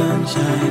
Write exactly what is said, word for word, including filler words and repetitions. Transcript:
sunshine.